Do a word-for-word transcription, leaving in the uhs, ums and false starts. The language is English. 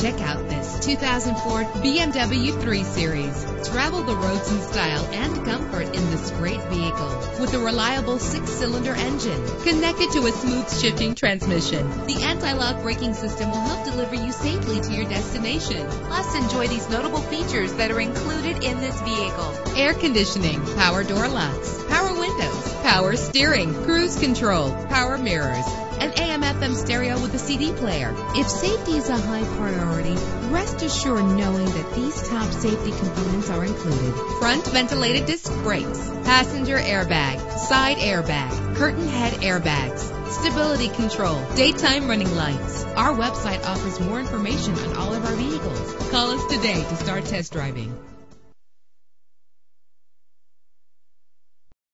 Check out this two thousand four B M W three series. Travel the roads in style and comfort in this great vehicle. With a reliable six-cylinder engine connected to a smooth shifting transmission, the anti-lock braking system will help deliver you safely to your destination. Plus, enjoy these notable features that are included in this vehicle: air conditioning, power door locks, power windows, power steering, cruise control, power mirrors, an A M F M stereo with a C D player. If safety is a high priority, rest assured knowing that these top safety components are included: front ventilated disc brakes, passenger airbag, side airbag, curtain head airbags, stability control, daytime running lights. Our website offers more information on all of our vehicles. Call us today to start test driving.